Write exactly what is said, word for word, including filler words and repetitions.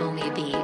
Omi Beats